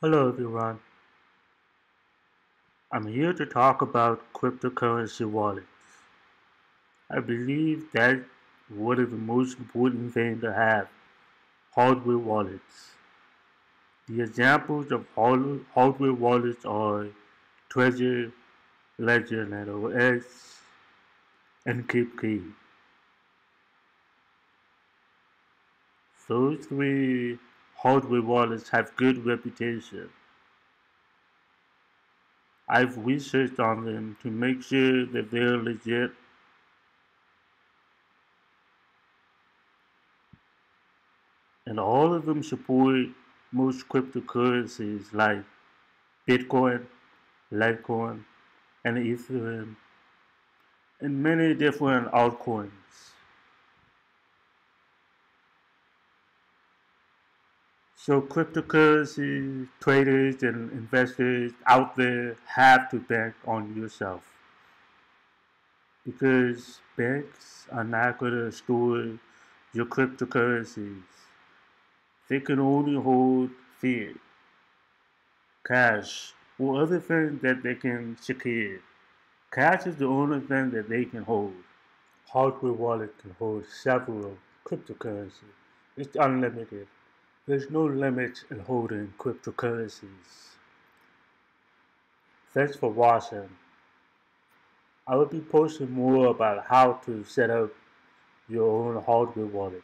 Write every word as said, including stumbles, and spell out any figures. Hello everyone, I'm here to talk about cryptocurrency wallets. I believe that one of the most important things to have, hardware wallets. The examples of hardware wallets are Trezor, Ledger Nano S, and KeepKey. Those three hardware wallets have good reputation. I've researched on them to make sure that they're legit. And all of them support most cryptocurrencies like Bitcoin, Litecoin, and Ethereum, and many different altcoins. So cryptocurrency traders and investors out there have to bank on yourself, because banks are not going to store your cryptocurrencies. They can only hold fiat, cash, or other things that they can secure. Cash is the only thing that they can hold. Hardware wallet can hold several cryptocurrencies. It's unlimited. There's no limits in holding cryptocurrencies. Thanks for watching. I will be posting more about how to set up your own hardware wallet.